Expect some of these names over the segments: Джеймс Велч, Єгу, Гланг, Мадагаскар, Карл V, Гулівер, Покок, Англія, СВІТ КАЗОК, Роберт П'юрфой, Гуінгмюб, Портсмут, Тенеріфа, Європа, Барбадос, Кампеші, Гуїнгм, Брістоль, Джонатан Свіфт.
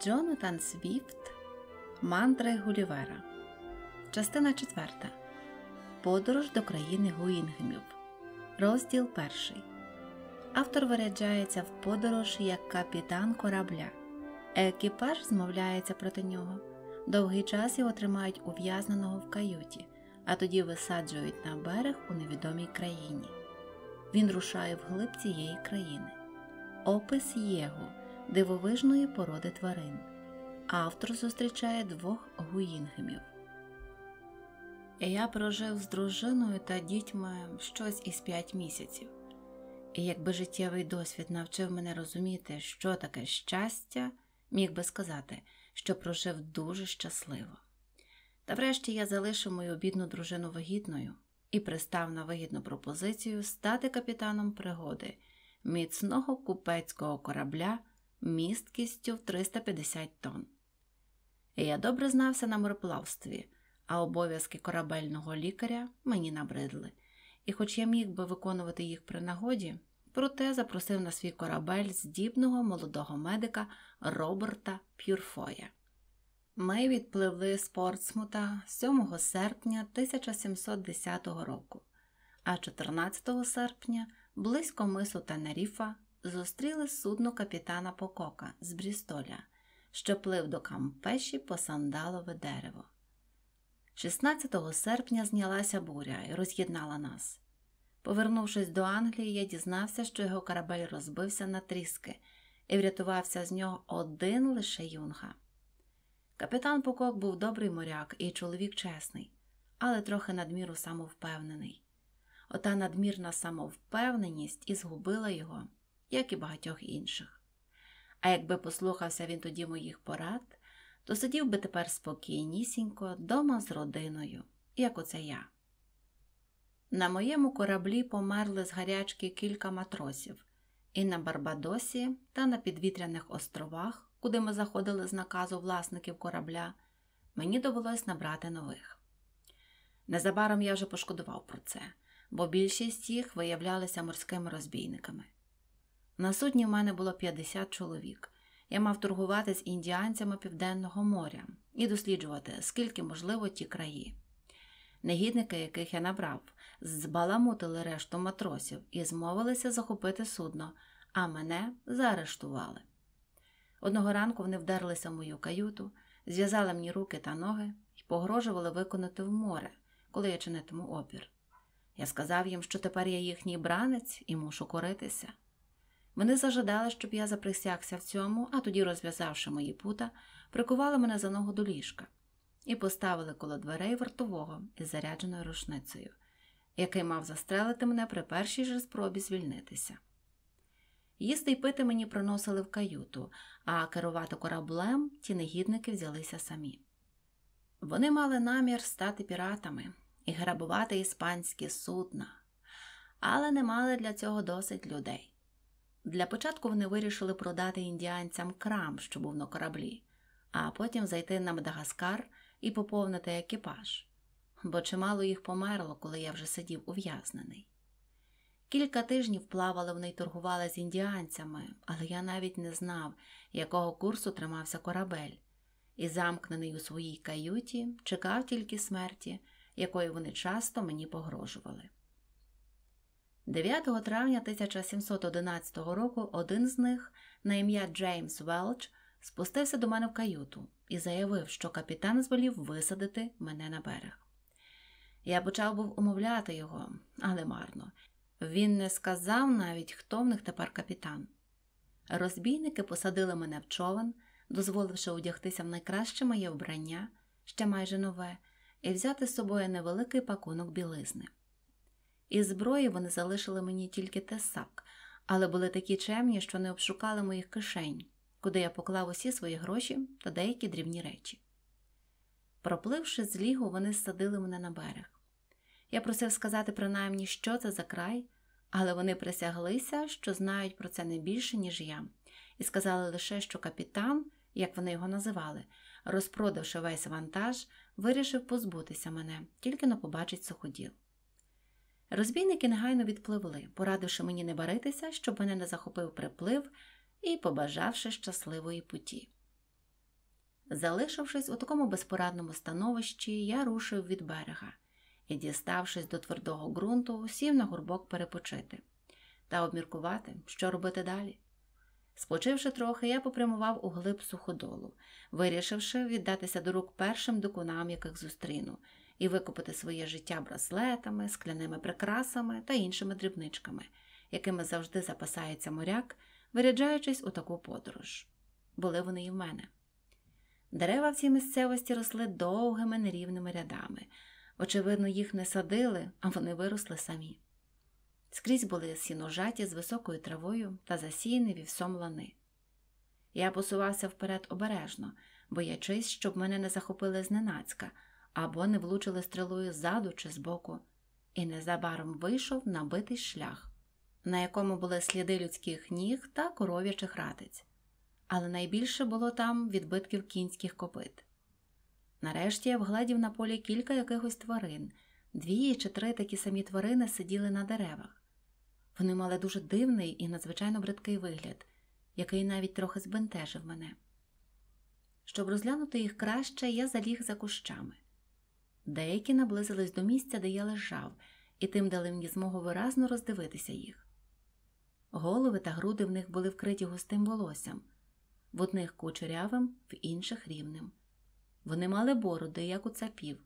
Джонатан Свіфт, мандри Гулівера. Частина 4. Подорож до країни Гуінгмюб. Розділ 1. Автор виряджається в подорож як капітан корабля. Екіпаж змовляється проти нього. Довгий час його тримають ув'язненого в каюті, а тоді висаджують на берег у невідомій країні. Він рушає вглиб цієї країни. Опис Єгу, дивовижної породи тварин. Автор зустрічає двох гуінгмів. Я прожив з дружиною та дітьми щось із 5 місяців. І якби життєвий досвід навчив мене розуміти, що таке щастя, міг би сказати, що прожив дуже щасливо. Та врешті я залишив мою бідну дружину вагітною і пристав на вигідну пропозицію стати капітаном пригоди міцного купецького корабля місткістю в 350 тонн. Я добре знався на мореплавстві, а обов'язки корабельного лікаря мені набридли. І хоч я міг би виконувати їх при нагоді, проте запросив на свій корабель здібного молодого медика Роберта П'юрфоя. Ми відпливли з Портсмута 7 серпня 1710 року, а 14 серпня близько мису Тенеріфа зустріли судно капітана Покока з Брістоля, що плив до Кампеші по сандалове дерево. 16 серпня знялася буря і роз'єднала нас. Повернувшись до Англії, я дізнався, що його корабель розбився на тріски, і врятувався з нього один лише юнга. Капітан Покок був добрий моряк і чоловік чесний, але трохи надміру самовпевнений. Ота надмірна самовпевненість і згубила його, як і багатьох інших. А якби послухався він тоді моїх порад, то сидів би тепер спокійнісінько дома з родиною, як оце я. На моєму кораблі померли з гарячки кілька матросів, і на Барбадосі та на підвітряних островах, куди ми заходили з наказу власників корабля, мені довелось набрати нових. Незабаром я вже пошкодував про це, бо більшість їх виявлялися морськими розбійниками. На судні в мене було 50 чоловік. Я мав торгувати з індіанцями Південного моря і досліджувати, скільки можливо ті краї. Негідники, яких я набрав, збаламутили решту матросів і змовилися захопити судно, а мене заарештували. Одного ранку вони вдерлися в мою каюту, зв'язали мені руки та ноги і погрожували виконати в море, коли я чинитиму опір. Я сказав їм, що тепер я їхній бранець і мушу коритися. Вони зажадали, щоб я заприсягся в цьому, а тоді, розв'язавши мої пута, прикували мене за ногу до ліжка і поставили коло дверей вартового із зарядженою рушницею, який мав застрелити мене при першій же спробі звільнитися. Їсти й пити мені приносили в каюту, а керувати кораблем ті негідники взялися самі. Вони мали намір стати піратами і грабувати іспанські судна, але не мали для цього досить людей. Для початку вони вирішили продати індіанцям крам, що був на кораблі, а потім зайти на Мадагаскар і поповнити екіпаж, бо чимало їх померло, коли я вже сидів ув'язнений. Кілька тижнів плавали вони й торгували з індіанцями, але я навіть не знав, якого курсу тримався корабель, і замкнений у своїй каюті чекав тільки смерті, якою вони часто мені погрожували. 9 травня 1711 року один з них, на ім'я Джеймс Велч, спустився до мене в каюту і заявив, що капітан звелів висадити мене на берег. Я почав був умовляти його, але марно. Він не сказав навіть, хто в них тепер капітан. Розбійники посадили мене в човен, дозволивши одягтися в найкраще моє вбрання, ще майже нове, і взяти з собою невеликий пакунок білизни. Із зброї вони залишили мені тільки тесак, але були такі чемні, що не обшукали моїх кишень, куди я поклав усі свої гроші та деякі дрібні речі. Пропливши з лігу, вони ссадили мене на берег. Я просив сказати принаймні, що це за край, але вони присяглися, що знають про це не більше, ніж я, і сказали лише, що капітан, як вони його називали, розпродавши весь вантаж, вирішив позбутися мене, тільки но побачить суходіл. Розбійники негайно відпливли, порадивши мені не баритися, щоб мене не захопив приплив і побажавши щасливої путі. Залишившись у такому безпорадному становищі, я рушив від берега і, діставшись до твердого ґрунту, сів на горбок перепочити та обміркувати, що робити далі. Спочивши трохи, я попрямував у глиб суходолу, вирішивши віддатися до рук першим дикунам, яких зустріну, і викупити своє життя браслетами, скляними прикрасами та іншими дрібничками, якими завжди запасається моряк, виряджаючись у таку подорож. Були вони і в мене. Дерева в цій місцевості росли довгими нерівними рядами. Очевидно, їх не садили, а вони виросли самі. Скрізь були сіножаті з високою травою та засіяні вівсом лани. Я посувався вперед обережно, боячись, щоб мене не захопили зненацька, або не влучили стрілою ззаду чи збоку, і незабаром вийшов на битий шлях, на якому були сліди людських ніг та коров'ячих ратиць. Але найбільше було там відбитків кінських копит. Нарешті я вгледів на полі кілька якихось тварин. 2 чи 3 такі самі тварини сиділи на деревах. Вони мали дуже дивний і надзвичайно бридкий вигляд, який навіть трохи збентежив мене. Щоб розглянути їх краще, я заліг за кущами. Деякі наблизились до місця, де я лежав, і тим дали мені змогу виразно роздивитися їх. Голови та груди в них були вкриті густим волоссям, в одних кучерявим, в інших рівним. Вони мали бороди, як у цапів.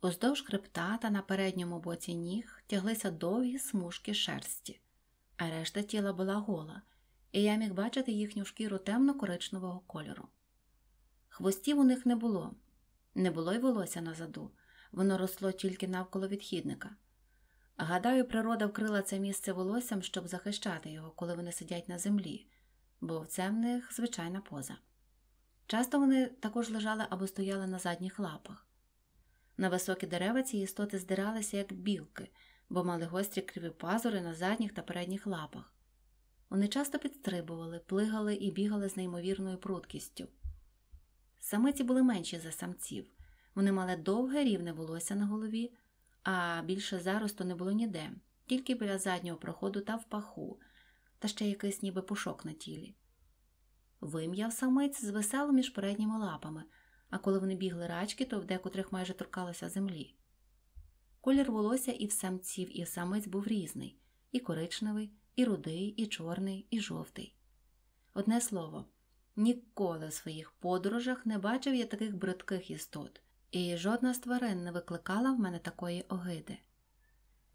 Уздовж хребта та на передньому боці ніг тяглися довгі смужки шерсті, а решта тіла була гола, і я міг бачити їхню шкіру темно-коричневого кольору. Хвостів у них не було. Не було й волосся назаду, воно росло тільки навколо відхідника. Гадаю, природа вкрила це місце волоссям, щоб захищати його, коли вони сидять на землі, бо це в них звичайна поза. Часто вони також лежали або стояли на задніх лапах. На високі дерева ці істоти здиралися, як білки, бо мали гострі криві пазури на задніх та передніх лапах. Вони часто підстрибували, плигали і бігали з неймовірною прудкістю. Самиці були менші за самців. Вони мали довге рівне волосся на голові, а більше заросту не було ніде, тільки біля заднього проходу та в паху, та ще якийсь ніби пушок на тілі. Вим'яв самиць звисало між передніми лапами, а коли вони бігли рачки, то в декотрих майже торкалося землі. Колір волосся і в самців, і в самиць був різний – і коричневий, і рудий, і чорний, і жовтий. Одне слово, ніколи в своїх подорожах не бачив я таких бридких істот, і жодна з тварин не викликала в мене такої огиди.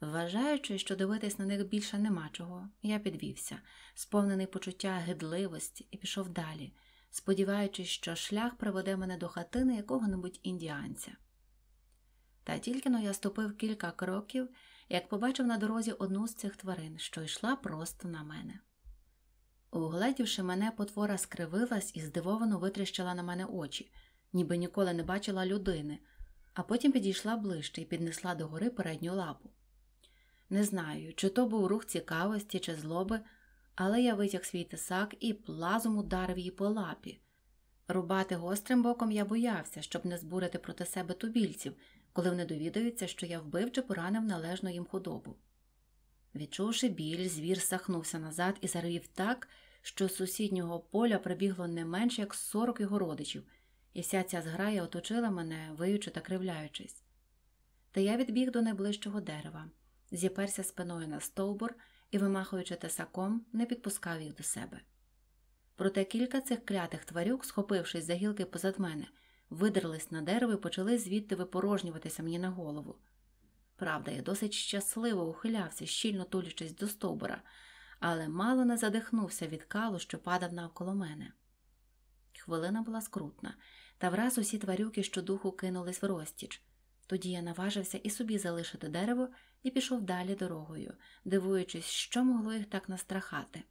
Вважаючи, що дивитись на них більше нема чого, я підвівся, сповнений почуття гидливості, і пішов далі, сподіваючись, що шлях приведе мене до хатини якого-небудь індіанця. Та тільки-но я ступив кілька кроків, як побачив на дорозі одну з цих тварин, що йшла просто на мене. Угледівши мене, потвора скривилась і здивовано витріщила на мене очі, ніби ніколи не бачила людини, а потім підійшла ближче і піднесла догори передню лапу. Не знаю, чи то був рух цікавості, чи злоби, але я витяг свій тисак і плазом ударив її по лапі. Рубати гострим боком я боявся, щоб не збурити проти себе тубільців, коли вони довідаються, що я вбив чи поранив належну їм худобу. Відчувши біль, звір сахнувся назад і заревів так, що з сусіднього поля прибігло не менше, як 40 його родичів, і вся ця зграя оточила мене, виючи та кривляючись. Та я відбіг до найближчого дерева, зіперся спиною на стовбур і, вимахуючи тесаком, не підпускав їх до себе. Проте кілька цих клятих тварюк, схопившись за гілки позад мене, видерлись на дерево і почали звідти випорожнюватися мені на голову. Правда, я досить щасливо ухилявся, щільно тулячись до стовбура, але мало не задихнувся від калу, що падав навколо мене. Хвилина була скрутна, та враз усі тварюки щодуху кинулись в розтіч. Тоді я наважився і собі залишити дерево і пішов далі дорогою, дивуючись, що могло їх так настрахати.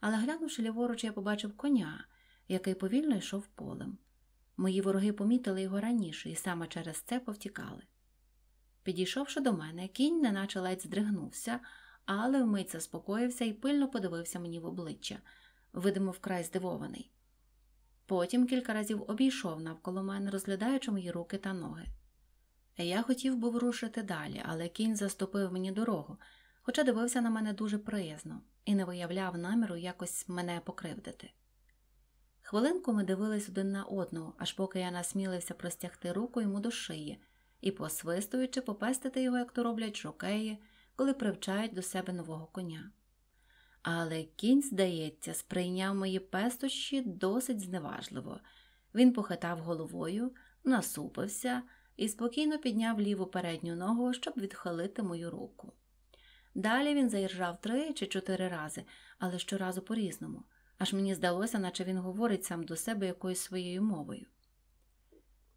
Але глянувши ліворуч, я побачив коня, який повільно йшов полем. Мої вороги помітили його раніше і саме через це повтікали. Підійшовши до мене, кінь неначе ледь здригнувся, але вмить заспокоївся і пильно подивився мені в обличчя, видимо вкрай здивований. Потім кілька разів обійшов навколо мене, розглядаючи мої руки та ноги. Я хотів був рушити далі, але кінь заступив мені дорогу, хоча дивився на мене дуже приязно і не виявляв наміру якось мене покривдити. Хвилинку ми дивились один на одного, аж поки я насмілився простягти руку йому до шиї і, посвистуючи, попестити його, як то роблять жокеї, коли привчають до себе нового коня. Але кінь, здається, сприйняв мої пестощі досить зневажливо. Він похитав головою, насупився і спокійно підняв ліву передню ногу, щоб відхилити мою руку. Далі він заіржав 3 чи 4 рази, але щоразу по-різному. Аж мені здалося, наче він говорить сам до себе якоюсь своєю мовою.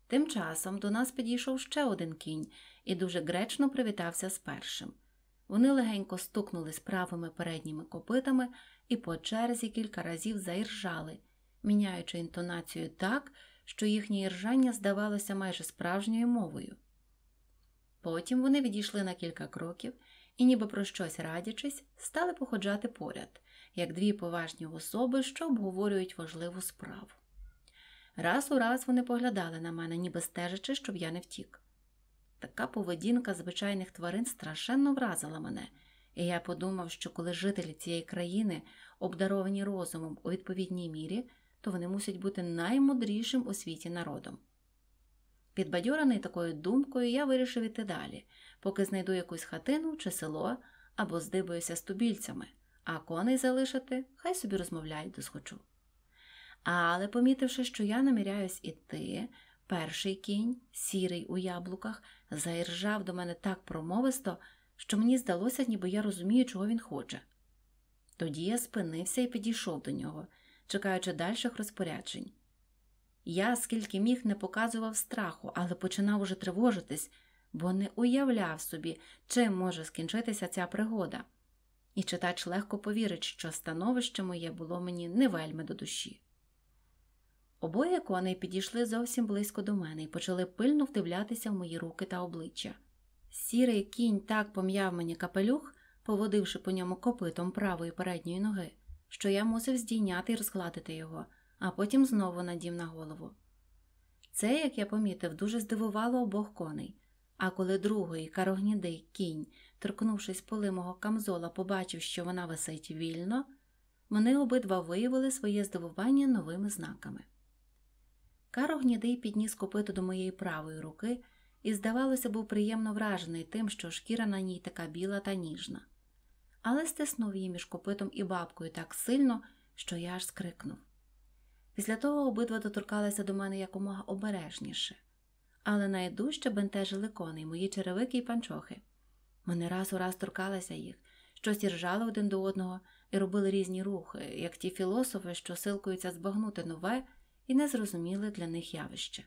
Тим часом до нас підійшов ще один кінь і дуже гречно привітався з першим. Вони легенько стукнули правими передніми копитами і по черзі кілька разів заіржали, міняючи інтонацію так, що їхнє іржання здавалося майже справжньою мовою. Потім вони відійшли на кілька кроків і, ніби про щось радячись, стали походжати поряд, як дві поважні особи, що обговорюють важливу справу. Раз у раз вони поглядали на мене, ніби стежачи, щоб я не втік. Така поведінка звичайних тварин страшенно вразила мене, і я подумав, що коли жителі цієї країни обдаровані розумом у відповідній мірі, то вони мусять бути наймудрішим у світі народом. Підбадьораний такою думкою, я вирішив іти далі, поки знайду якусь хатину чи село, або здибаюся з тубільцями, а коней залишити, хай собі розмовляють досхочу. Але, помітивши, що я наміряюсь іти, перший кінь, сірий у яблуках, заіржав до мене так промовисто, що мені здалося, ніби я розумію, чого він хоче. Тоді я спинився і підійшов до нього, чекаючи дальших розпоряджень. Я, скільки міг, не показував страху, але починав уже тривожитись, бо не уявляв собі, чим може скінчитися ця пригода. І читач легко повірить, що становище моє було мені не вельми до душі. Обоє коней підійшли зовсім близько до мене і почали пильно вдивлятися в мої руки та обличчя. Сірий кінь так пом'яв мені капелюх, поводивши по ньому копитом правої передньої ноги, що я мусив здійняти і розгладити його, а потім знову надів на голову. Це, як я помітив, дуже здивувало обох коней, а коли другий карогнідий кінь, торкнувшись поли мого камзола, побачив, що вона висить вільно, вони обидва виявили своє здивування новими знаками. Карогнідий підніс копито до моєї правої руки і, здавалося, був приємно вражений тим, що шкіра на ній така біла та ніжна. Але стиснув її між копитом і бабкою так сильно, що я аж скрикнув. Після того обидва доторкалися до мене якомога обережніше. Але найдужче бентежили коней, мої черевики і панчохи. Вони раз у раз торкалися їх, щось іржали один до одного і робили різні рухи, як ті філософи, що силкуються збагнути нове і незрозуміле для них явище.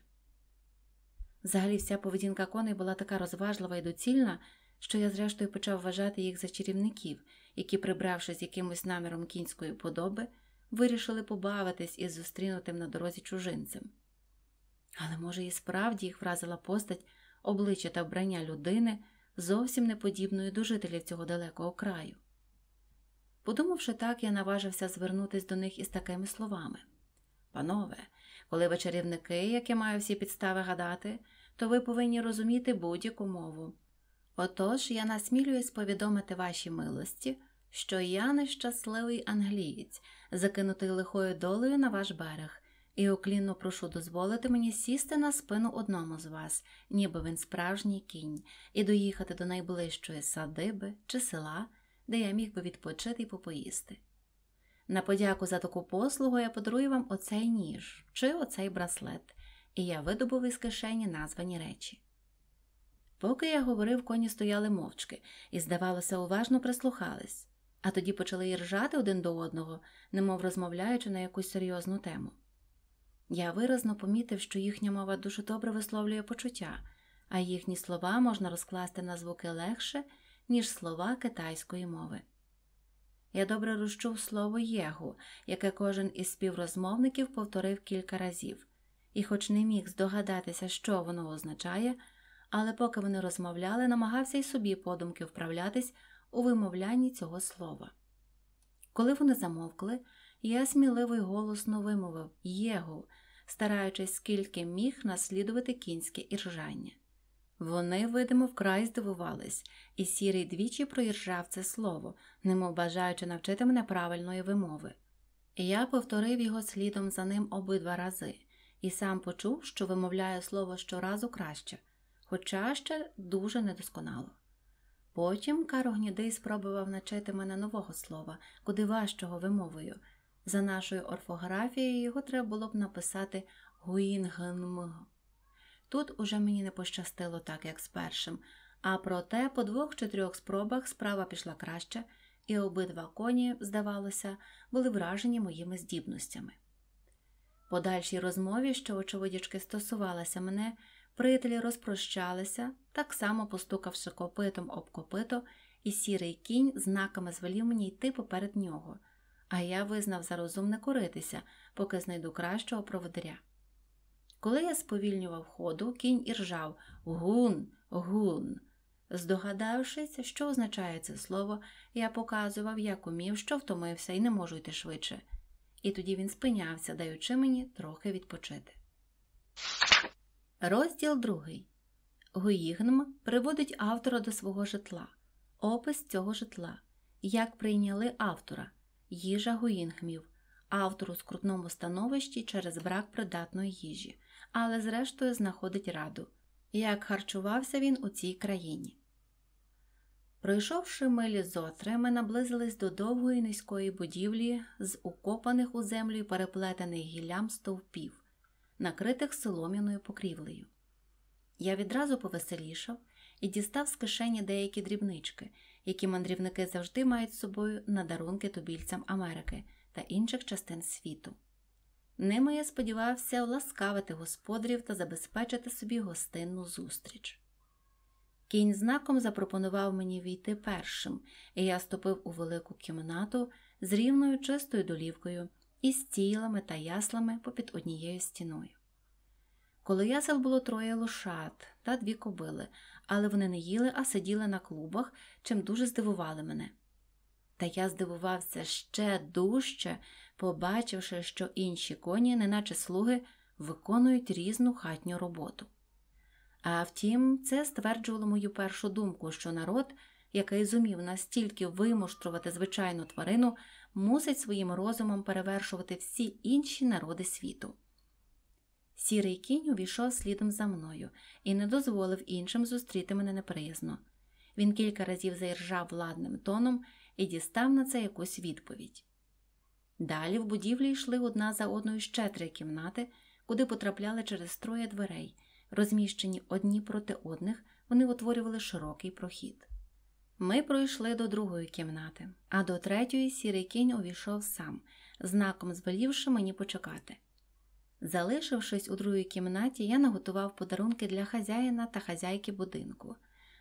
Взагалі вся поведінка коней була така розважлива і доцільна, що я зрештою почав вважати їх за чарівників, які, прибравшись якимось наміром кінської подоби, вирішили побавитись із зустрінутим на дорозі чужинцем. Але, може, і справді їх вразила постать, обличчя та вбрання людини, зовсім не подібної до жителів цього далекого краю. Подумавши так, я наважився звернутися до них із такими словами. «Панове, коли ви чарівники, як я маю всі підстави гадати, то ви повинні розуміти будь-яку мову. Отож, я насмілююсь повідомити вашій милості, що я нещасливий англієць, закинутий лихою долею на ваш берег, і уклінно прошу дозволити мені сісти на спину одному з вас, ніби він справжній кінь, і доїхати до найближчої садиби чи села, де я міг би відпочити і попоїсти. На подяку за таку послугу я подарую вам оцей ніж чи оцей браслет, і я видобув із кишені названі речі». Поки я говорив, коні стояли мовчки і, здавалося, уважно прислухались, а тоді почали іржати один до одного, немов розмовляючи на якусь серйозну тему. Я виразно помітив, що їхня мова дуже добре висловлює почуття, а їхні слова можна розкласти на звуки легше, ніж слова китайської мови. Я добре розчув слово «єгу», яке кожен із співрозмовників повторив кілька разів, і хоч не міг здогадатися, що воно означає, але поки вони розмовляли, намагався й собі подумки вправлятись у вимовлянні цього слова. Коли вони замовкли, я сміливо й голосно вимовив «єгу», стараючись скільки міг наслідувати кінське іржання. Вони, видимо, вкрай здивувались, і сірий двічі проіржав це слово, немов бажаючи навчити мене правильної вимови. Я повторив його слідом за ним обидва рази і сам почув, що вимовляю слово щоразу краще, хоча ще дуже недосконало. Потім Карогнідий спробував навчити мене нового слова, куди важчого вимовою. За нашою орфографією його треба було б написати «гуінгмюб». Тут уже мені не пощастило так, як з першим, а проте по 2 чи 3 спробах справа пішла краще, і обидва коні, здавалося, були вражені моїми здібностями. Подальшій розмові, що очевидячки стосувалася мене, приятелі розпрощалися, так само постукавши копитом об копито, і сірий кінь знаками звелів мені йти поперед нього, а я визнав за розумне коритися, поки знайду кращого проводиря. Коли я сповільнював ходу, кінь і ржав «гун, гун». Здогадавшись, що означає це слово, я показував, як умів, що втомився і не можу йти швидше. І тоді він спинявся, даючи мені трохи відпочити. Розділ 2. Гуїнгмюб приводить автора до свого житла. Опис цього житла. Як прийняли автора. Їжа гуїнгмюбів. Автор у скрутному становищі через брак придатної їжі, але зрештою знаходить раду. Як харчувався він у цій країні. Пройшовши милі зотри, ми наблизились до довгої низької будівлі з укопаних у землю і переплетених гіллям стовпів, накритих солом'яною покрівлею. Я відразу повеселішав і дістав з кишені деякі дрібнички, які мандрівники завжди мають з собою на дарунки тубільцям Америки та інших частин світу. Ними я сподівався ласкавити господарів та забезпечити собі гостинну зустріч. Кінь знаком запропонував мені війти першим, і я ступив у велику кімнату з рівною чистою долівкою і стілами та яслами попід однією стіною. Коло ясел було 3 лошад та 2 кобили, але вони не їли, а сиділи на клубах, чим дуже здивували мене. Та я здивувався ще дужче, побачивши, що інші коні, неначе слуги, виконують різну хатню роботу. А втім, це стверджувало мою першу думку, що народ, який зумів настільки вимуштрувати звичайну тварину, мусить своїм розумом перевершувати всі інші народи світу. Сірий кінь увійшов слідом за мною і не дозволив іншим зустріти мене неприязно. Він кілька разів заіржав ладним тоном і дістав на це якусь відповідь. Далі в будівлі йшли одна за одною ще 3 кімнати, куди потрапляли через 3 дверей. Розміщені одні проти одних, вони утворювали широкий прохід. Ми пройшли до другої кімнати, а до 3-ї сірий кінь увійшов сам, знаком звелівши мені почекати. Залишившись у 2-й кімнаті, я наготував подарунки для хазяїна та хазяйки будинку.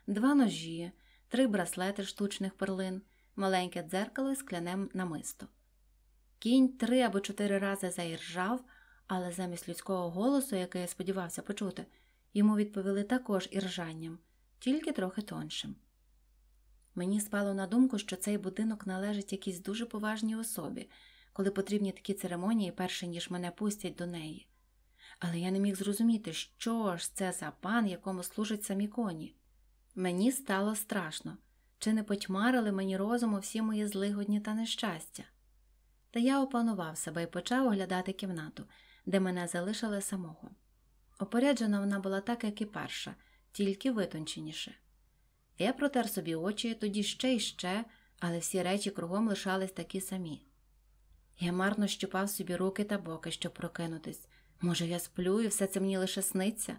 2 ножі, 3 браслети штучних перлин, маленьке дзеркало і скляне намисто. Кінь 3 або 4 рази заіржав, але замість людського голосу, який я сподівався почути, йому відповіли також іржанням, тільки трохи тоншим. Мені спало на думку, що цей будинок належить якійсь дуже поважній особі, коли потрібні такі церемонії, перше ніж мене пустять до неї. Але я не міг зрозуміти, що ж це за пан, якому служать самі коні. Мені стало страшно. Чи не потьмарили мені розуму всі мої злигодні та нещастя? Та я опанував себе і почав оглядати кімнату, де мене залишили самого. Опоряджена вона була так, як і перша, тільки витонченіше. Я протер собі очі, тоді ще й ще, але всі речі кругом лишались такі самі. Я марно щупав собі руки та боки, щоб прокинутись. Може, я сплю і все це мені лише сниться?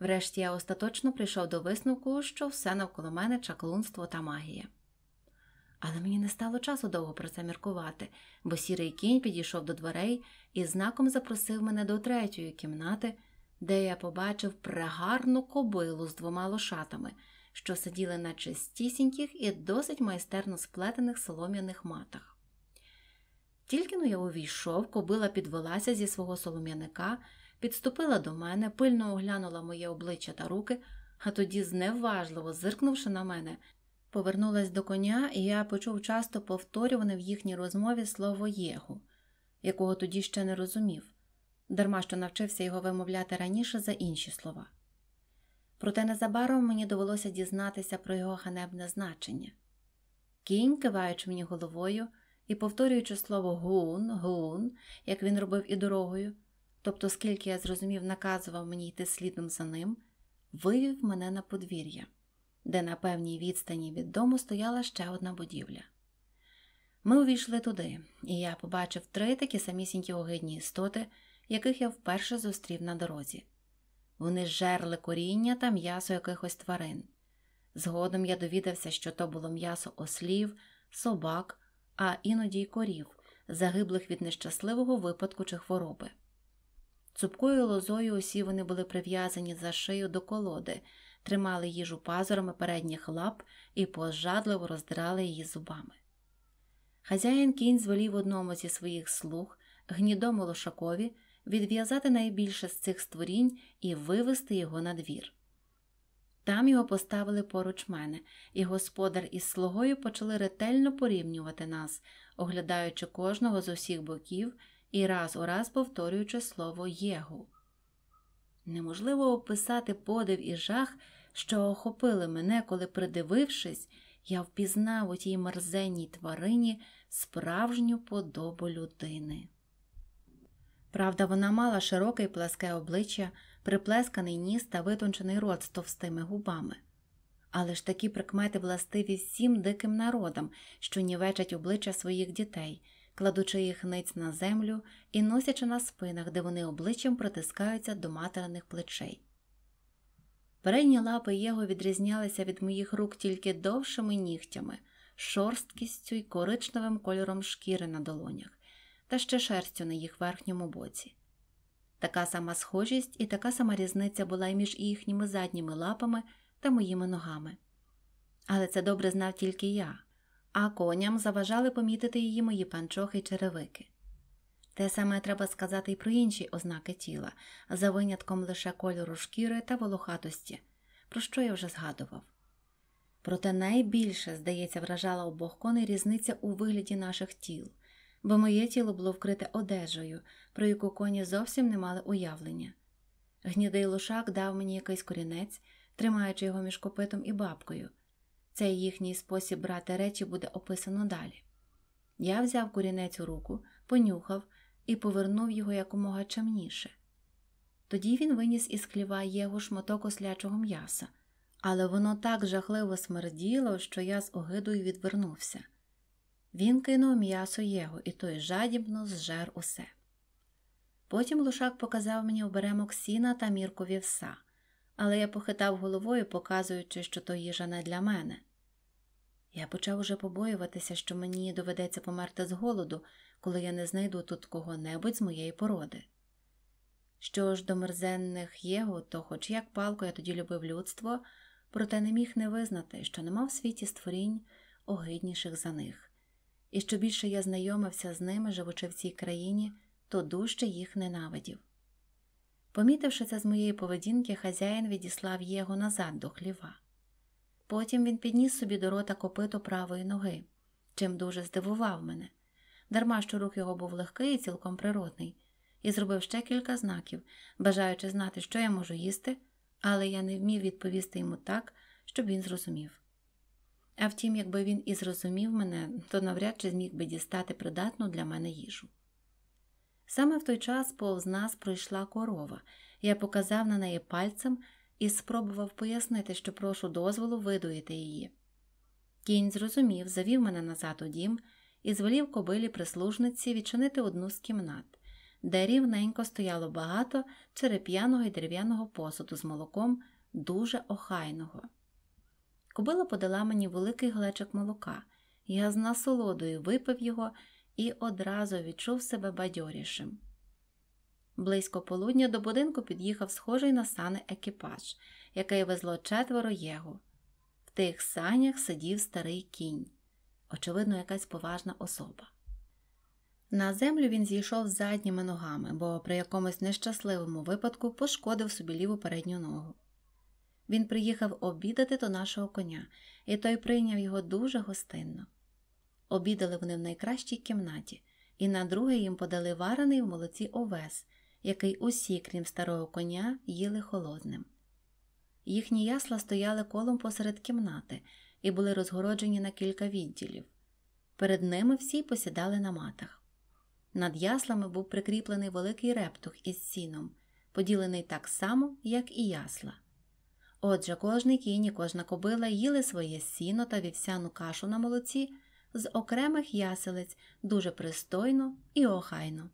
Врешті я остаточно прийшов до висновку, що все навколо мене – чаклунство та магія. Але мені не стало часу довго про це міркувати, бо сірий кінь підійшов до дверей і знаком запросив мене до 3-ї кімнати, де я побачив прегарну кобилу з 2 лошатами, що сиділи на чистісіньких і досить майстерно сплетених солом'яних матах. Тільки-но я увійшов, кобила підвелася зі свого солом'яника, підступила до мене, пильно оглянула моє обличчя та руки, а тоді, зневажливо зиркнувши на мене, повернулась до коня, і я почув часто повторюване в їхній розмові слово «єгу», якого тоді ще не розумів, дарма що навчився його вимовляти раніше за інші слова. Проте незабаром мені довелося дізнатися про його ганебне значення. Кінь, киваючи мені головою, і повторюючи слово «гун», «гун», як він робив і дорогою, тобто, скільки я зрозумів, наказував мені йти слідом за ним, вивів мене на подвір'я, де на певній відстані від дому стояла ще одна будівля. Ми увійшли туди, і я побачив 3 такі самісінькі огидні істоти, яких я вперше зустрів на дорозі. Вони жерли коріння та м'ясо якихось тварин. Згодом я довідався, що то було м'ясо ослів, собак, а іноді й корів, загиблих від нещасливого випадку чи хвороби. Цупкою лозою усі вони були прив'язані за шию до колоди, тримали їжу пазурами передніх лап і пожадливо роздирали її зубами. Хазяїн кінь звелів одному зі своїх слуг, гнідому лошакові, відв'язати найбільше з цих створінь і вивести його на двір. Там його поставили поруч мене, і господар із слугою почали ретельно порівнювати нас, оглядаючи кожного з усіх боків і раз у раз повторюючи слово «єгу». Неможливо описати подив і жах, що охопили мене, коли, придивившись, я впізнав у тій мерзенній тварині справжню подобу людини. Правда, вона мала широке і пласке обличчя, приплесканий ніс та витончений рот з товстими губами. Але ж такі прикмети властиві всім диким народам, що нівечать обличчя своїх дітей, кладучи їх ниць на землю і носячи на спинах, де вони обличчям притискаються до материних плечей. Передні лапи його відрізнялися від моїх рук тільки довшими нігтями, шорсткістю й коричневим кольором шкіри на долонях, та ще шерстю на їх верхньому боці. Така сама схожість і така сама різниця була й між їхніми задніми лапами та моїми ногами. Але це добре знав тільки я, а коням заважали помітити її мої панчохи й черевики. Те саме треба сказати й про інші ознаки тіла, за винятком лише кольору шкіри та волохатості, про що я вже згадував. Проте найбільше, здається, вражала обох коней різниця у вигляді наших тіл, бо моє тіло було вкрите одежею, про яку коні зовсім не мали уявлення. Гнідий лошак дав мені якийсь корінець, тримаючи його між копитом і бабкою. Цей їхній спосіб брати речі буде описано далі. Я взяв корінець у руку, понюхав і повернув його якомога чемніше. Тоді він виніс із хліва його шматок ослячого м'яса, але воно так жахливо смерділо, що я з огидою відвернувся. Він кинув м'ясо його, і той жадібно зжер усе. Потім лошак показав мені оберемок сіна та мірку вівса, але я похитав головою, показуючи, що то їжа не для мене. Я почав уже побоюватися, що мені доведеться померти з голоду, коли я не знайду тут кого-небудь з моєї породи. Що ж до мерзенних єгу, то хоч як палко я тоді любив людство, проте не міг не визнати, що нема в світі створінь огидніших за них. І що більше я знайомився з ними, живучи в цій країні, то дужче їх ненавидів. Помітивши це з моєї поведінки, хазяїн відіслав єгу назад до хліва. Потім він підніс собі до рота копито правої ноги, чим дуже здивував мене. Дарма, що рух його був легкий і цілком природний, і зробив ще кілька знаків, бажаючи знати, що я можу їсти, але я не вмів відповісти йому так, щоб він зрозумів. А втім, якби він і зрозумів мене, то навряд чи зміг би дістати придатну для мене їжу. Саме в той час повз нас пройшла корова. Я показав на неї пальцем і спробував пояснити, що прошу дозволу видоїти її. Кінь зрозумів, завів мене назад у дім і звелів кобилі прислужниці відчинити одну з кімнат, де рівненько стояло багато череп'яного і дерев'яного посуду з молоком, дуже охайного. Кобила подала мені великий глечик молока, я з насолодою випив його і одразу відчув себе бадьорішим. Близько полудня до будинку під'їхав схожий на сани екіпаж, який везло 4 єгу. В тих санях сидів старий кінь, очевидно, якась поважна особа. На землю він зійшов задніми ногами, бо при якомусь нещасливому випадку пошкодив собі ліву передню ногу. Він приїхав обідати до нашого коня, і той прийняв його дуже гостинно. Обідали вони в найкращій кімнаті, і на друге їм подали варений в молоці овес, який усі, крім старого коня, їли холодним. Їхні ясла стояли колом посеред кімнати і були розгороджені на кілька відділів. Перед ними всі посідали на матах. Над яслами був прикріплений великий рептух із сіном, поділений так само, як і ясла. Отже, кожний кінь і кожна кобила їли своє сіно та вівсяну кашу на молоці з окремих яселиць дуже пристойно і охайно.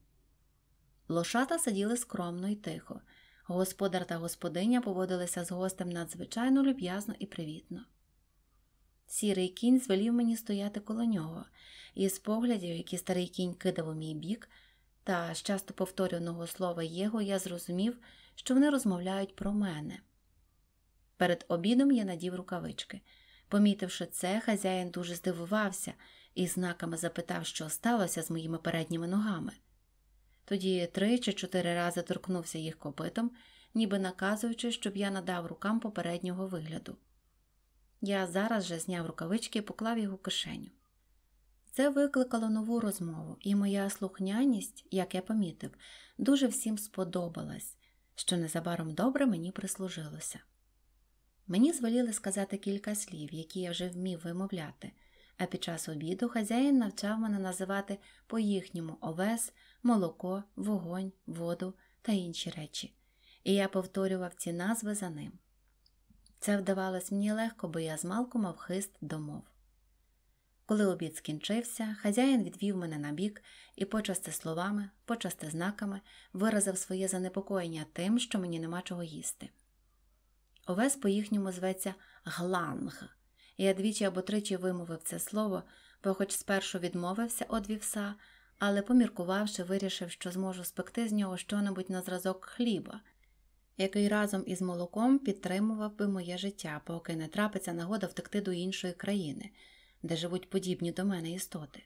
Лошата сиділи скромно і тихо. Господар та господиня поводилися з гостем надзвичайно люб'язно і привітно. Сірий кінь звелів мені стояти коло нього, і з поглядів, які старий кінь кидав у мій бік, та з часто повторюваного слова «єго», я зрозумів, що вони розмовляють про мене. Перед обідом я надів рукавички. Помітивши це, хазяїн дуже здивувався і знаками запитав, що сталося з моїми передніми ногами. Тоді 3 чи 4 рази торкнувся їх копитом, ніби наказуючи, щоб я надав рукам попереднього вигляду. Я зараз же зняв рукавички і поклав їх у кишеню. Це викликало нову розмову, і моя слухняність, як я помітив, дуже всім сподобалась, що незабаром добре мені прислужилося. Мені звеліли сказати кілька слів, які я вже вмів вимовляти, а під час обіду хазяїн навчав мене називати по-їхньому овес, молоко, вогонь, воду та інші речі, і я повторював ці назви за ним. Це вдавалось мені легко, бо я змалку мав хист до мов. Коли обід скінчився, хазяїн відвів мене на бік і почасти словами, почасти знаками виразив своє занепокоєння тим, що мені нема чого їсти. Овес по-їхньому зветься «гланг». Я 2 або 3 вимовив це слово, бо хоч спершу відмовився од вівса, але поміркувавши, вирішив, що зможу спекти з нього щонебудь на зразок хліба, який разом із молоком підтримував би моє життя, поки не трапиться нагода втекти до іншої країни, де живуть подібні до мене істоти.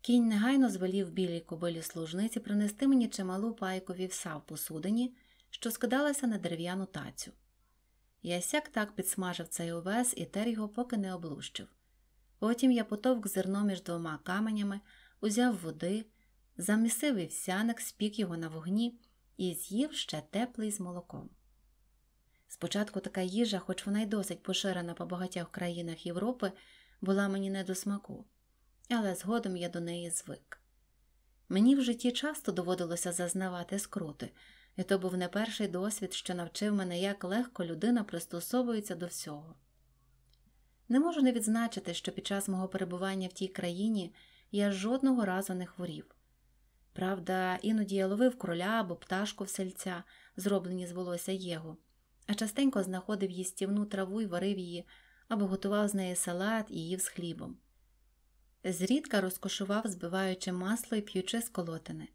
Кінь негайно звелів білій кобилі служниці принести мені чималу пайку вівса в посудині, що скидалася на дерев'яну тацю. Я сяк-так підсмажив цей овес і тер його, поки не облущив. Потім я потовк зерно між 2 каменями, узяв води, замісив вівсяник, спік його на вогні і з'їв ще теплий з молоком. Спочатку така їжа, хоч вона й досить поширена по багатьох країнах Європи, була мені не до смаку, але згодом я до неї звик. Мені в житті часто доводилося зазнавати скрути, і то був не перший досвід, що навчив мене, як легко людина пристосовується до всього. Не можу не відзначити, що під час мого перебування в тій країні я жодного разу не хворів. Правда, іноді я ловив кроля або пташку в сельця, зроблені з волосся єгу, а частенько знаходив їстівну траву і варив її, або готував з неї салат і їв з хлібом. Зрідка розкошував, збиваючи масло і п'ючи з колотини.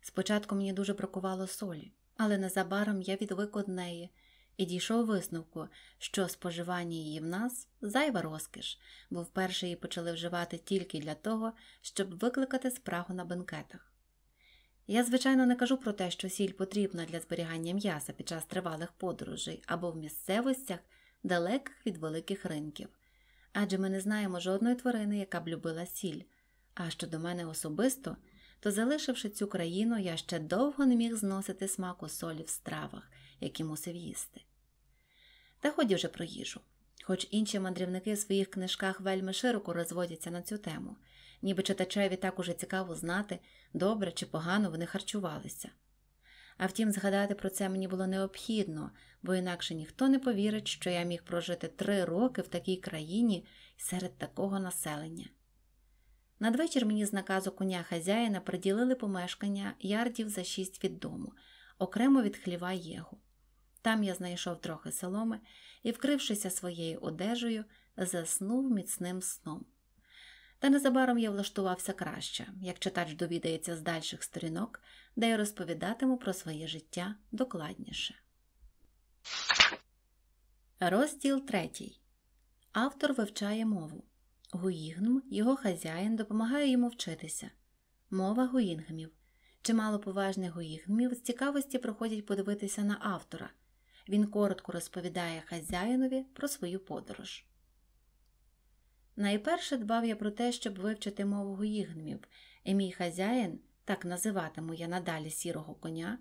Спочатку мені дуже бракувало солі, але незабаром я відвик од неї і дійшов висновку, що споживання її в нас – зайва розкіш, бо вперше її почали вживати тільки для того, щоб викликати спрагу на бенкетах. Я, звичайно, не кажу про те, що сіль потрібна для зберігання м'яса під час тривалих подорожей або в місцевостях, далеких від великих ринків, адже ми не знаємо жодної тварини, яка б любила сіль, а щодо мене особисто – то, залишивши цю країну, я ще довго не міг зносити смаку солі в стравах, які мусив їсти. Та ході вже про їжу. Хоч інші мандрівники в своїх книжках вельми широко розводяться на цю тему, ніби читачеві так уже цікаво знати, добре чи погано вони харчувалися. А втім, згадати про це мені було необхідно, бо інакше ніхто не повірить, що я міг прожити 3 роки в такій країні серед такого населення. Надвечір мені з наказу коня хазяїна приділили помешкання ярдів за 6 від дому, окремо від хліва єгу. Там я знайшов трохи соломи і, вкрившися своєю одежею, заснув міцним сном. Та незабаром я влаштувався краще, як читач довідається з дальших сторінок, де я розповідатиму про своє життя докладніше. Розділ 3. Автор вивчає мову. Гуїнгм, його хазяїн, допомагає йому вчитися. Мова гуїнгмів. Чимало поважних гуїнгмів з цікавості приходять подивитися на автора. Він коротко розповідає хазяїнові про свою подорож. Найперше дбав я про те, щоб вивчити мову гуїнгмів, і мій хазяїн, так називатиму я надалі сірого коня,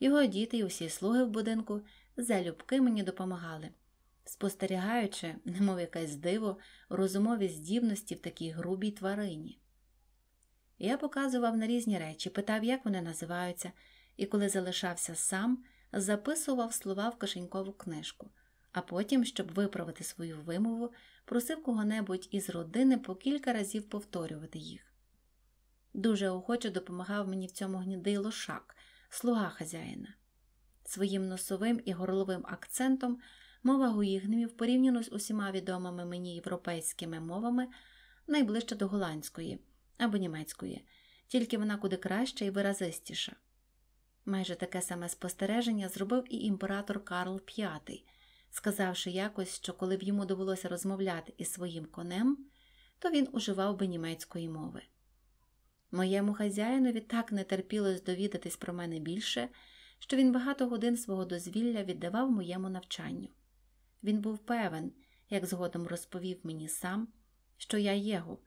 його діти і усі слуги в будинку залюбки мені допомагали. спостерігаючи, немов якесь диво, розумові здібності в такій грубій тварині. Я показував на різні речі, питав, як вони називаються, і коли залишався сам, записував слова в кишенькову книжку, а потім, щоб виправити свою вимову, просив кого-небудь із родини по кілька разів повторювати їх. Дуже охоче допомагав мені в цьому гнідий лошак, слуга хазяїна. Своїм носовим і горловим акцентом мова гуїгнмів, порівняно з усіма відомими мені європейськими мовами, найближча до голландської або німецької, тільки вона куди краща і виразистіша. Майже таке саме спостереження зробив і імператор Карл V, сказавши якось, що коли б йому довелося розмовляти із своїм конем, то він уживав би німецької мови. Моєму хазяїнові так не терпілось довідатись про мене більше, що він багато годин свого дозвілля віддавав моєму навчанню. Він був певен, як згодом розповів мені сам, що я його,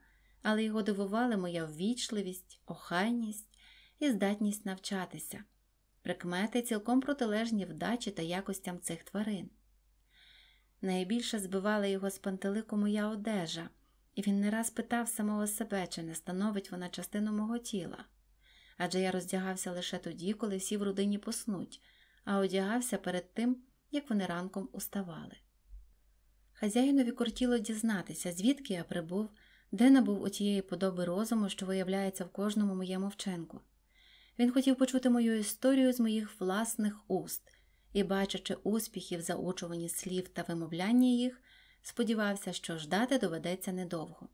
але його дивували моя ввічливість, охайність і здатність навчатися, прикмети цілком протилежні вдачі та якостям цих тварин. Найбільше збивала його з пантелику моя одежа, і він не раз питав самого себе, чи не становить вона частину мого тіла. Адже я роздягався лише тоді, коли всі в родині поснуть, а одягався перед тим, як вони ранком уставали. Хазяїнові кортіло дізнатися, звідки я прибув, де набув отієї подоби розуму, що виявляється в кожному моєму вчинку. Він хотів почути мою історію з моїх власних уст, і, бачачи успіхи в заучуванні слів та вимовлянні їх, сподівався, що ждати доведеться недовго.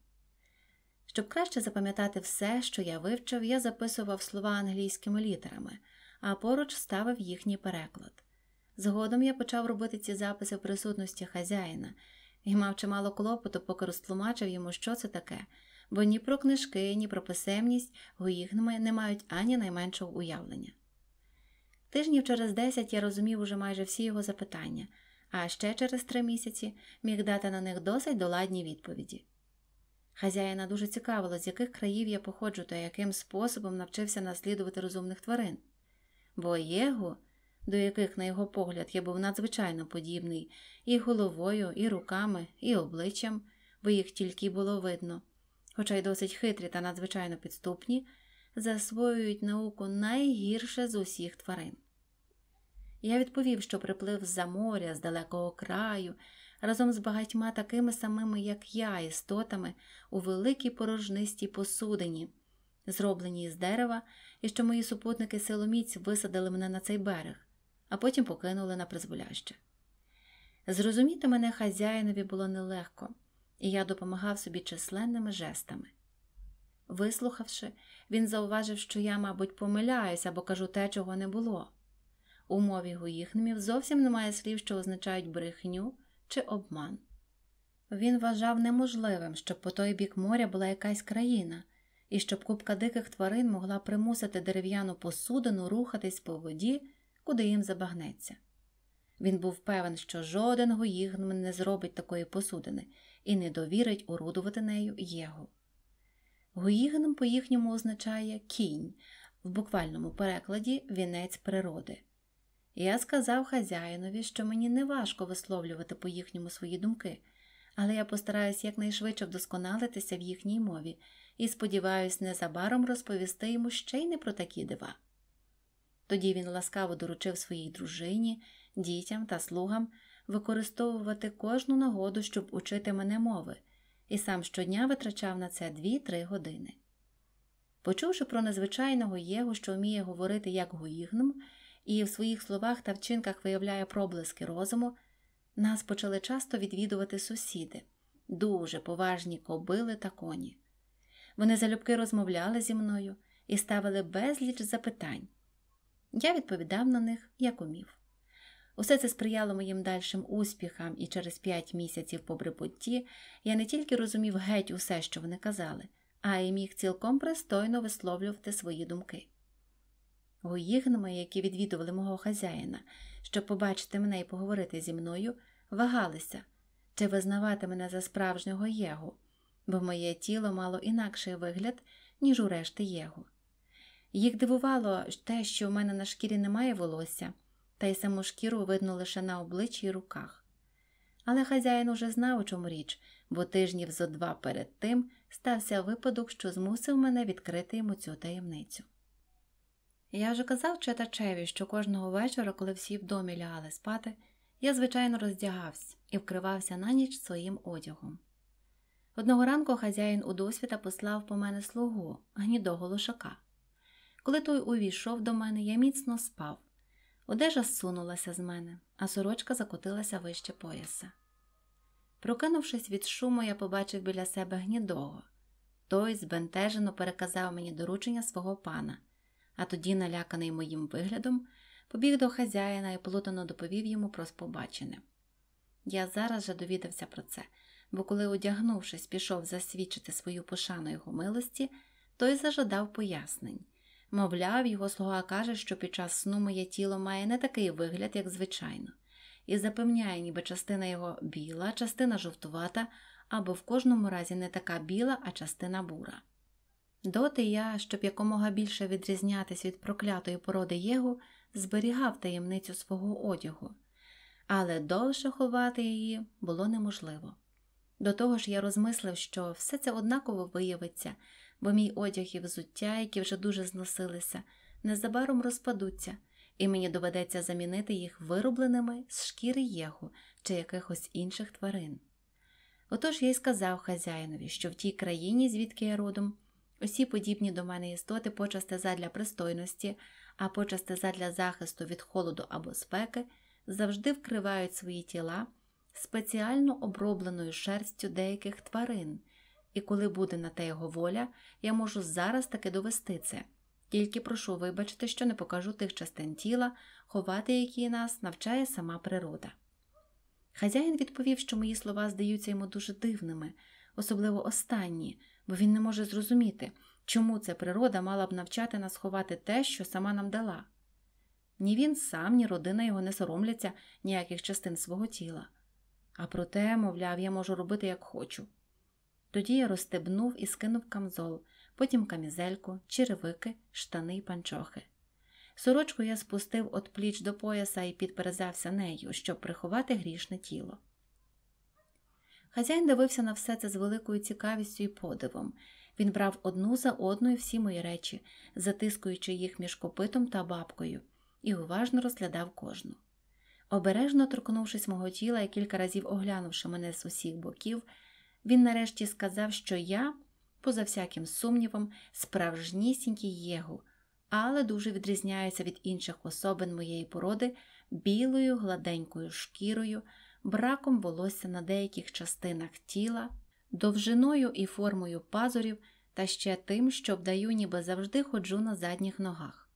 Щоб краще запам'ятати все, що я вивчив, я записував слова англійськими літерами, а поруч ставив їхній переклад. Згодом я почав робити ці записи в присутності хазяїна і мав чимало клопоту, поки розтлумачив йому, що це таке, бо ні про книжки, ні про писемність гуїгнми не мають ані найменшого уявлення. Тижнів через 10 я розумів уже майже всі його запитання, а ще через 3 місяці міг дати на них досить доладні відповіді. Хазяїна дуже цікавило, з яких країв я походжу та яким способом навчився наслідувати розумних тварин. Бо єгу, до яких, на його погляд, я був надзвичайно подібний і головою, і руками, і обличчям, бо їх тільки було видно, хоча й досить хитрі та надзвичайно підступні, засвоюють науку найгірше з усіх тварин. Я відповів, що приплив з-за моря, з далекого краю, разом з багатьма такими самими, як я, істотами у великій порожнистій посудині, зробленій з дерева, і що мої супутники-силоміць висадили мене на цей берег, а потім покинули на призволяще. Зрозуміти мене хазяїнові було нелегко, і я допомагав собі численними жестами. Вислухавши, він зауважив, що я, мабуть, помиляюсь або кажу те, чого не було. У мові гуїгнмів зовсім немає слів, що означають брехню чи обман. Він вважав неможливим, щоб по той бік моря була якась країна, і щоб купка диких тварин могла примусити дерев'яну посудину рухатись по воді, куди їм забагнеться. Він був певен, що жоден гуїгнм не зробить такої посудини і не довірить орудувати нею єгу. Гуїгнм по-їхньому означає «кінь», в буквальному перекладі «вінець природи». Я сказав хазяїнові, що мені неважко висловлювати по-їхньому свої думки, але я постараюсь якнайшвидше вдосконалитися в їхній мові і сподіваюсь незабаром розповісти йому ще й не про такі дива. Тоді він ласкаво доручив своїй дружині, дітям та слугам використовувати кожну нагоду, щоб учити мене мови, і сам щодня витрачав на це 2-3 години. Почувши про незвичайного єгу, що вміє говорити як гуїгнм, і в своїх словах та вчинках виявляє проблиски розуму, нас почали часто відвідувати сусіди, дуже поважні кобили та коні. Вони залюбки розмовляли зі мною і ставили безліч запитань. Я відповідав на них, як умів. Усе це сприяло моїм дальшим успіхам, і через 5 місяців по прибутті я не тільки розумів геть усе, що вони казали, а й міг цілком пристойно висловлювати свої думки. Гуїгнми, які відвідували мого хазяїна, щоб побачити мене і поговорити зі мною, вагалися, чи визнавати мене за справжнього єгу, бо моє тіло мало інакший вигляд, ніж у решти єгу. Їх дивувало те, що в мене на шкірі немає волосся, та й саму шкіру видно лише на обличчі й руках. Але хазяїн уже знав, у чому річ, бо тижнів зо два перед тим стався випадок, що змусив мене відкрити йому цю таємницю. Я вже казав читачеві, що кожного вечора, коли всі в домі лягали спати, я, звичайно, роздягався і вкривався на ніч своїм одягом. Одного ранку хазяїн у досвіта послав по мене слугу, гнідого лошака. Коли той увійшов до мене, я міцно спав. Одежа зсунулася з мене, а сорочка закотилася вище пояса. Прокинувшись від шуму, я побачив біля себе гнідого. Той збентежено переказав мені доручення свого пана, а тоді, наляканий моїм виглядом, побіг до хазяїна і плутано доповів йому про побачене. Я зараз же довідався про це, бо коли, одягнувшись, пішов засвідчити свою пошану його милості, той зажадав пояснень. Мовляв, його слуга каже, що під час сну моє тіло має не такий вигляд, як звичайно, і запевняє, ніби частина його біла, частина жовтувата, або в кожному разі не така біла, а частина бура. Доти я, щоб якомога більше відрізнятись від проклятої породи єгу, зберігав таємницю свого одягу, але довше ховати її було неможливо. До того ж я розмислив, що все це однаково виявиться, бо мій одяг і взуття, які вже дуже зносилися, незабаром розпадуться, і мені доведеться замінити їх виробленими з шкіри єгу чи якихось інших тварин. Отож я й сказав хазяїнові, що в тій країні, звідки я родом, усі подібні до мене істоти почасти задля пристойності, а почасти задля захисту від холоду або спеки, завжди вкривають свої тіла спеціально обробленою шерстю деяких тварин, і коли буде на те його воля, я можу зараз таки довести це. Тільки прошу вибачити, що не покажу тих частин тіла, ховати які нас навчає сама природа. Хазяїн відповів, що мої слова здаються йому дуже дивними, особливо останні, бо він не може зрозуміти, чому ця природа мала б навчати нас ховати те, що сама нам дала. Ні він сам, ні родина його не соромляться ніяких частин свого тіла. А проте, мовляв, я можу робити, як хочу. Тоді я розстебнув і скинув камзол, потім камізельку, черевики, штани й панчохи. Сорочку я спустив от пліч до пояса і підперезався нею, щоб приховати грішне тіло. Хазяїн дивився на все це з великою цікавістю і подивом. Він брав одну за одною всі мої речі, затискуючи їх між копитом та бабкою, і уважно розглядав кожну. Обережно торкнувшись мого тіла і кілька разів оглянувши мене з усіх боків, він нарешті сказав, що я, поза всяким сумнівом, справжнісінький єгу, але дуже відрізняюся від інших особин моєї породи білою гладенькою шкірою, браком волосся на деяких частинах тіла, довжиною і формою пазурів та ще тим, що вдаю, ніби завжди ходжу на задніх ногах.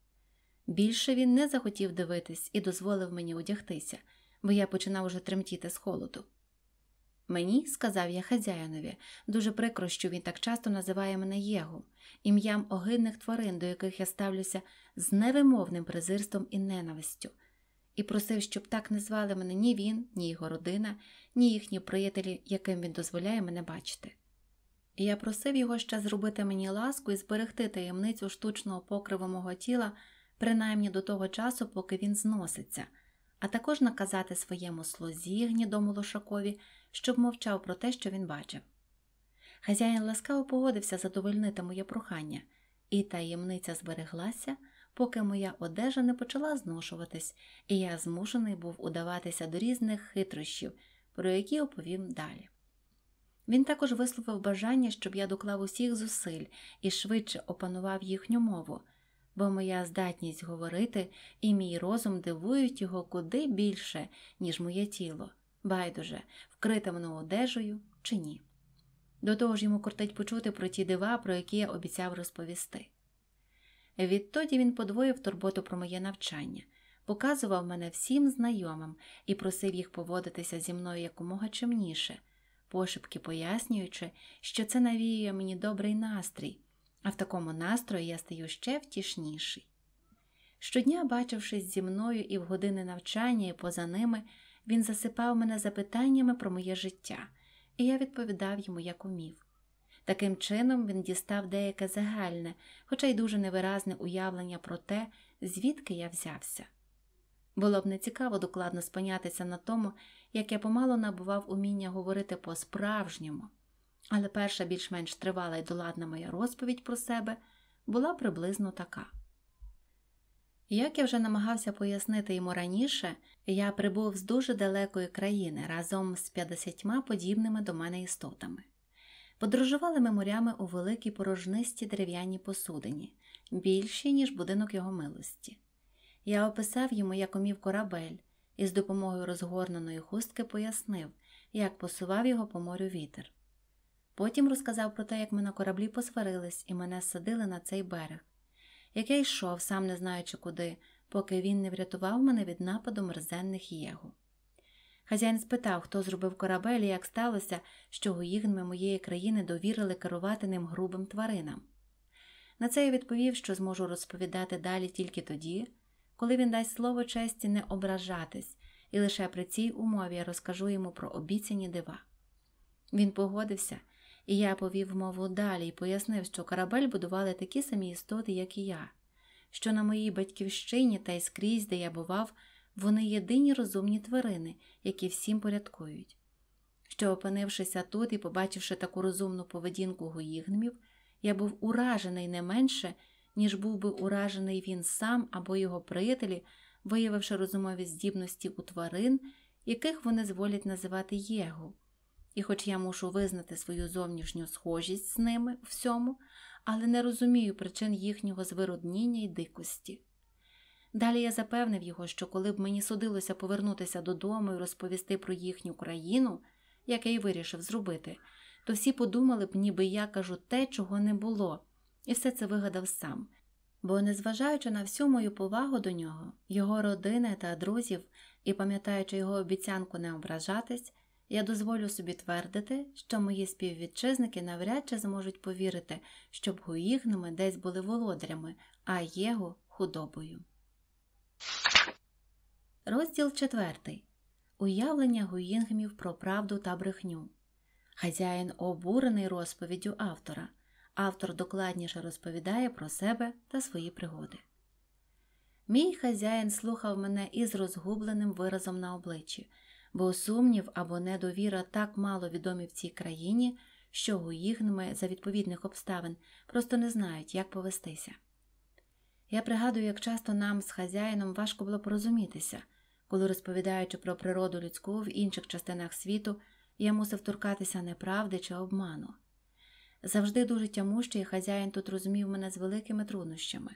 Більше він не захотів дивитись і дозволив мені одягтися, бо я починав уже тремтіти з холоду. Мені, сказав я хазяїнові, дуже прикро, що він так часто називає мене єгу, ім'ям огидних тварин, до яких я ставлюся з невимовним презирством і ненавистю, і просив, щоб так не звали мене ні він, ні його родина, ні їхні приятелі, яким він дозволяє мене бачити. І я просив його ще зробити мені ласку і зберегти таємницю штучного покриву мого тіла, принаймні до того часу, поки він зноситься, а також наказати своєму слузі, гнідому лошакові, щоб мовчав про те, що він бачив. Хазяїн ласкаво погодився задовольнити моє прохання, і таємниця збереглася, поки моя одежа не почала зношуватись, і я змушений був удаватися до різних хитрощів, про які оповім далі. Він також висловив бажання, щоб я доклав усіх зусиль і швидше опанував їхню мову, бо моя здатність говорити і мій розум дивують його куди більше, ніж моє тіло, байдуже, вкрите мною одежею чи ні. До того ж йому кортить почути про ті дива, про які я обіцяв розповісти. Відтоді він подвоїв турботу про моє навчання, показував мене всім знайомим і просив їх поводитися зі мною якомога чимніше, пошепки пояснюючи, що це навіює мені добрий настрій, а в такому настрої я стаю ще втішніший. Щодня, бачившись зі мною і в години навчання, і поза ними, він засипав мене запитаннями про моє життя, і я відповідав йому, як умів. Таким чином він дістав деяке загальне, хоча й дуже невиразне уявлення про те, звідки я взявся. Було б нецікаво докладно спинятися на тому, як я помало набував уміння говорити по-справжньому. Але перша більш-менш тривала й доладна моя розповідь про себе була приблизно така. Як я вже намагався пояснити йому раніше, я прибув з дуже далекої країни разом з 50 подібними до мене істотами. Подорожували ми морями у великій порожнистій дерев'яній посудині, більшій, ніж будинок його милості. Я описав йому, як умів корабель, і з допомогою розгорненої хустки пояснив, як посував його по морю вітер. Потім розказав про те, як ми на кораблі посварились і мене садили на цей берег, як я йшов, сам не знаючи куди, поки він не врятував мене від нападу мерзенних єгу. Хазяїн спитав, хто зробив корабель і як сталося, що гуїгнми моєї країни довірили керувати ним грубим тваринам. На це я відповів, що зможу розповідати далі тільки тоді, коли він дасть слово честі не ображатись, і лише при цій умові я розкажу йому про обіцяні дива. Він погодився, і я повів мову далі і пояснив, що корабель будували такі самі істоти, як і я, що на моїй батьківщині та й скрізь, де я бував, вони єдині розумні тварини, які всім порядкують. Що, опинившися тут і побачивши таку розумну поведінку гуїгнмів, я був уражений не менше, ніж був би уражений він сам або його приятелі, виявивши розумові здібності у тварин, яких вони зволять називати єгу. І хоч я мушу визнати свою зовнішню схожість з ними у всьому, але не розумію причин їхнього звиродніння й дикості. Далі я запевнив його, що коли б мені судилося повернутися додому і розповісти про їхню країну, як я й вирішив зробити, то всі подумали б, ніби я кажу те, чого не було, і все це вигадав сам. Бо, незважаючи на всю мою повагу до нього, його родини та друзів, і пам'ятаючи його обіцянку не ображатись, я дозволю собі твердити, що мої співвітчизники навряд чи зможуть повірити, щоб гуїгнами десь були володарями, а єгу – худобою. Розділ 4. Уявлення гуїнгмів про правду та брехню. Хазяїн обурений розповіддю автора. Автор докладніше розповідає про себе та свої пригоди. Мій хазяїн слухав мене із розгубленим виразом на обличчі, бо сумнів або недовіра так мало відомі в цій країні, що гуїгнми за відповідних обставин просто не знають, як повестися. Я пригадую, як часто нам з хазяїном важко було порозумітися, коли, розповідаючи про природу людську в інших частинах світу, я мусив торкатися неправди чи обману. Завжди дуже тямущий хазяїн тут розумів мене з великими труднощами.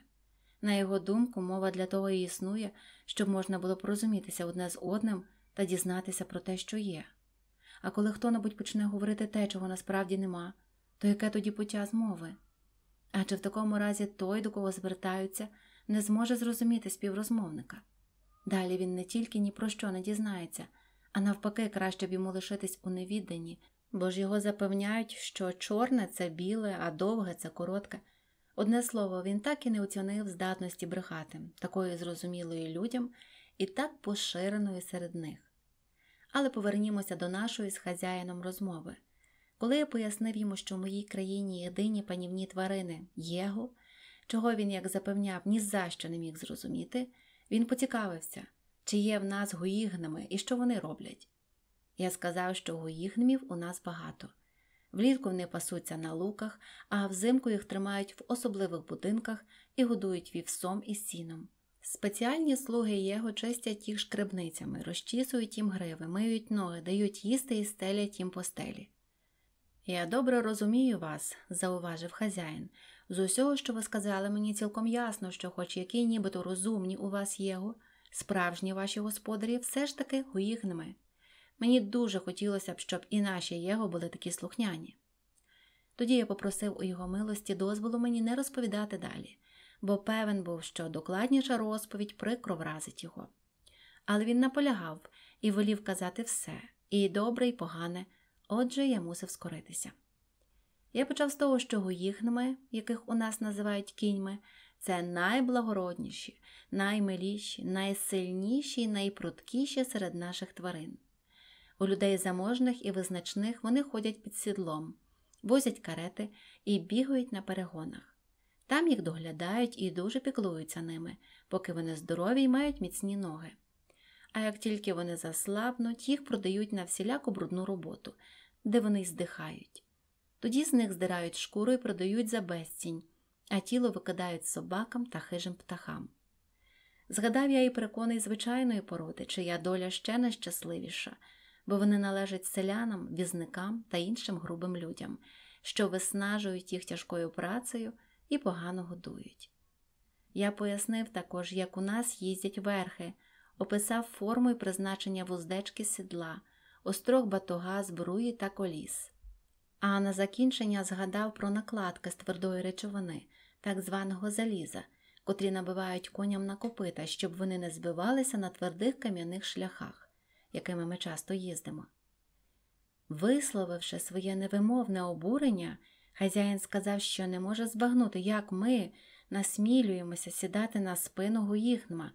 На його думку, мова для того і існує, щоб можна було порозумітися одне з одним та дізнатися про те, що є. А коли хто-небудь почне говорити те, чого насправді нема, то яке тоді пуття з мови? Адже в такому разі той, до кого звертаються, не зможе зрозуміти співрозмовника. Далі він не тільки ні про що не дізнається, а навпаки краще б йому лишитись у невідданні, бо ж його запевняють, що чорне – це біле, а довге – це коротке. Одне слово, він так і не оцінив здатності брехати, такої зрозумілої людям і так поширеної серед них. Але повернімося до нашої з хазяїном розмови. Коли я пояснив йому, що в моїй країні єдині панівні тварини – єгу, чого він, як запевняв, ні за що не міг зрозуміти, він поцікавився, чи є в нас гуїгнами і що вони роблять. Я сказав, що гуїгнмів у нас багато. Влітку вони пасуться на луках, а взимку їх тримають в особливих будинках і годують вівсом і сіном. Спеціальні слуги єгу чистять їх шкребницями, розчісують їм гриви, миють ноги, дають їсти і стелять їм постелі. «Я добре розумію вас», – зауважив хазяїн. «З усього, що ви сказали, мені цілком ясно, що хоч які нібито розумні у вас єгу, справжні ваші господарі все ж таки гуїгнми. Мені дуже хотілося б, щоб і наші єго були такі слухняні». Тоді я попросив у його милості дозволу мені не розповідати далі, бо певен був, що докладніша розповідь прикро вразить його. Але він наполягав і волів казати все, і добре, і погане, отже, я мусив скоритися. Я почав з того, що гуїгнми, яких у нас називають кіньми, це найблагородніші, наймиліші, найсильніші і найпруткіші серед наших тварин. У людей заможних і визначних вони ходять під сідлом, возять карети і бігають на перегонах. Там їх доглядають і дуже піклуються ними, поки вони здорові й мають міцні ноги. а як тільки вони заслабнуть, їх продають на всіляку брудну роботу, де вони й здихають. Тоді з них здирають шкуру і продають за безцінь, а тіло викидають собакам та хижим птахам. Згадав я і перекони звичайної породи, чия доля ще нещасливіша, бо вони належать селянам, візникам та іншим грубим людям, що виснажують їх тяжкою працею і погано годують. Я пояснив також, як у нас їздять верхи, описав форму і призначення вуздечки сідла, острог батога, збруї та коліс. А на закінчення згадав про накладки з твердої речовини, так званого заліза, котрі набивають коням на копита, щоб вони не збивалися на твердих кам'яних шляхах, якими ми часто їздимо. Висловивши своє невимовне обурення, хазяїн сказав, що не може збагнути, як ми насмілюємося сідати на спину гуїхнма.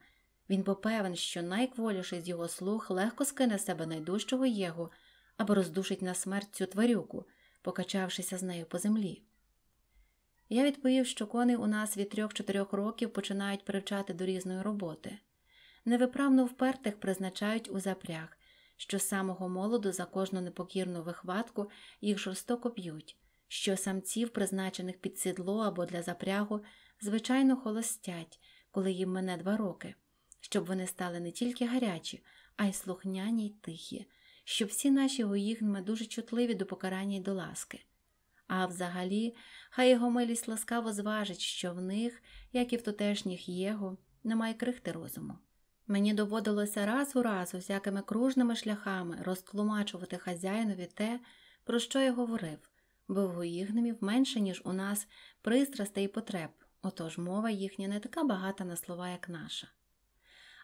Він попевен, що найкволіший з його слуг легко скине себе найдужчого єгу або роздушить на смерть цю тварюку, покачавшися з нею по землі. Я відповів, що кони у нас від 3-4 років починають привчати до різної роботи. Невиправно впертих призначають у запряг, що з самого молоду за кожну непокірну вихватку їх жорстоко б'ють, що самців, призначених під сідло або для запрягу, звичайно холостять, коли їм мине 2 роки, щоб вони стали не тільки гарячі, а й слухняні й тихі, щоб всі наші гуїхнми дуже чутливі до покарання й до ласки. А взагалі, хай його милість ласкаво зважить, що в них, як і в тутешніх єго, немає крихти розуму. Мені доводилося раз у раз усякими кружними шляхами розтлумачувати хазяїнові те, про що я говорив, бо в гуїгнемів менше, ніж у нас, пристрастей і потреб, отож мова їхня не така багата на слова, як наша.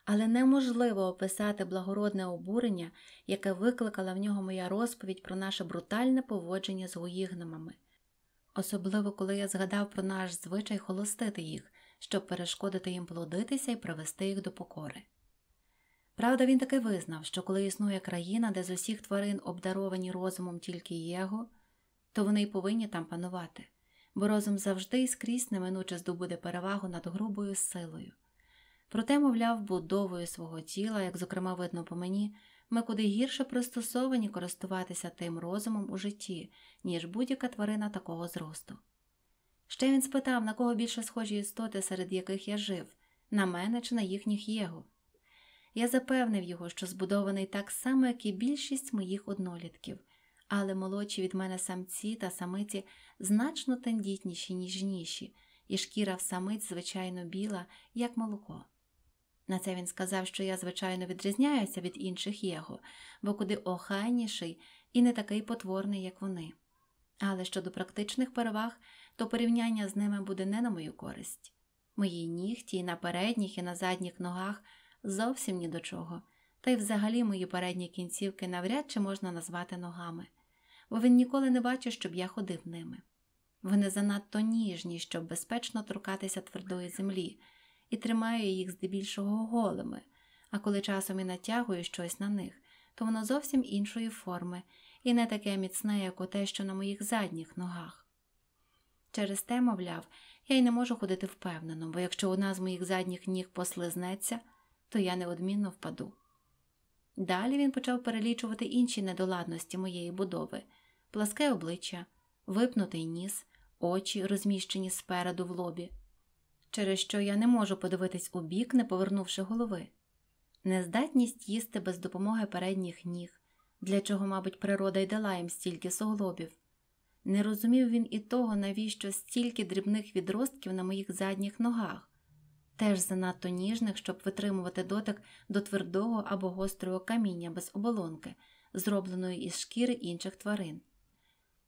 Але неможливо описати благородне обурення, яке викликала в нього моя розповідь про наше брутальне поводження з гуїгнемами. Особливо, коли я згадав про наш звичай холостити їх, щоб перешкодити їм плодитися і привести їх до покори. Правда, він таки визнав, що коли існує країна, де з усіх тварин обдаровані розумом тільки єго, то вони й повинні там панувати, бо розум завжди і скрізь неминуче здобуде перевагу над грубою силою. Проте, мовляв, будовою свого тіла, як, зокрема, видно по мені, ми куди гірше пристосовані користуватися тим розумом у житті, ніж будь-яка тварина такого зросту. Ще він спитав, на кого більше схожі істоти, серед яких я жив, на мене чи на їхніх єго. Я запевнив його, що збудований так само, як і більшість моїх однолітків, але молодші від мене самці та самиці значно тендітніші, ніжніші, і шкіра в самиць, звичайно, біла, як молоко. На це він сказав, що я, звичайно, відрізняюся від інших єго, бо куди охайніший і не такий потворний, як вони. Але щодо практичних переваг, то порівняння з ними буде не на мою користь. Мої нігті і на передніх, і на задніх ногах зовсім ні до чого, та й взагалі мої передні кінцівки навряд чи можна назвати ногами, бо він ніколи не бачив, щоб я ходив ними. Вони занадто ніжні, щоб безпечно торкатися твердої землі, і тримаю їх здебільшого голими, а коли часом і натягую щось на них, то воно зовсім іншої форми, і не таке міцне, як оте, що на моїх задніх ногах. Через те, мовляв, я й не можу ходити впевнено, бо якщо одна з моїх задніх ніг послизнеться, то я неодмінно впаду. Далі він почав перелічувати інші недоладності моєї будови – пласке обличчя, випнутий ніс, очі, розміщені спереду в лобі, через що я не можу подивитись у бік, не повернувши голови. Нездатність їсти без допомоги передніх ніг, для чого, мабуть, природа й дала їм стільки суглобів. Не розумів він і того, навіщо стільки дрібних відростків на моїх задніх ногах, теж занадто ніжних, щоб витримувати дотик до твердого або гострого каміння без оболонки, зробленої із шкіри інших тварин.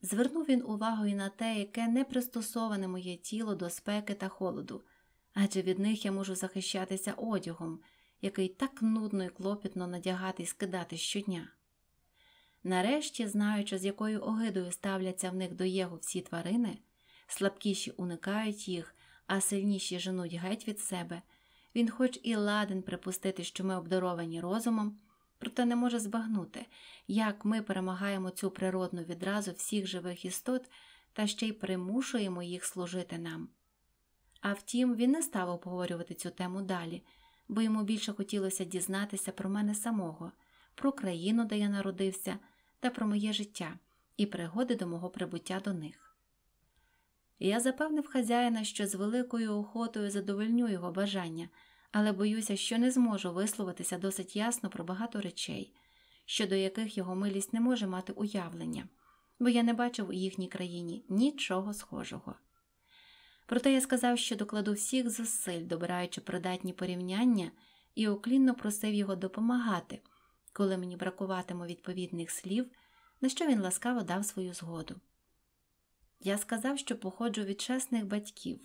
Звернув він увагу і на те, яке не пристосоване моє тіло до спеки та холоду, адже від них я можу захищатися одягом, який так нудно і клопітно надягати і скидати щодня. Нарешті, знаючи, з якою огидою ставляться в них до єго всі тварини, слабкіші уникають їх, а сильніші женуть геть від себе, він хоч і ладен припустити, що ми обдаровані розумом, проте не може збагнути, як ми перемагаємо цю природну відразу всіх живих істот та ще й примушуємо їх служити нам. А втім, він не став обговорювати цю тему далі, бо йому більше хотілося дізнатися про мене самого, про країну, де я народився, та про моє життя і пригоди до мого прибуття до них. Я запевнив хазяїна, що з великою охотою задовольню його бажання, але боюся, що не зможу висловитися досить ясно про багато речей, щодо яких його милість не може мати уявлення, бо я не бачив у їхній країні нічого схожого. Проте я сказав, що докладу всіх зусиль, добираючи придатні порівняння, і уклінно просив його допомагати, коли мені бракуватиме відповідних слів, на що він ласкаво дав свою згоду. Я сказав, що походжу від чесних батьків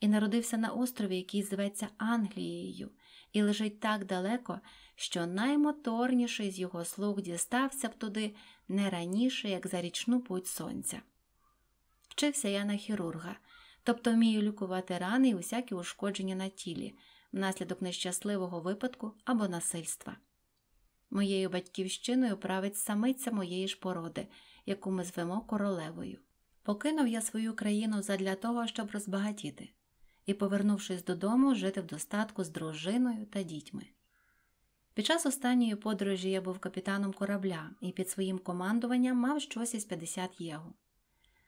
і народився на острові, який зветься Англією, і лежить так далеко, що наймоторніший з його слуг дістався б туди не раніше, як за річну путь сонця. Вчився я на хірурга, тобто вмію лікувати рани і усякі ушкодження на тілі, внаслідок нещасливого випадку або насильства. Моєю батьківщиною править самиця моєї ж породи, яку ми звемо королевою. Покинув я свою країну задля того, щоб розбагатіти, і, повернувшись додому, жити в достатку з дружиною та дітьми. Під час останньої подорожі я був капітаном корабля і під своїм командуванням мав щось із 50 єгу.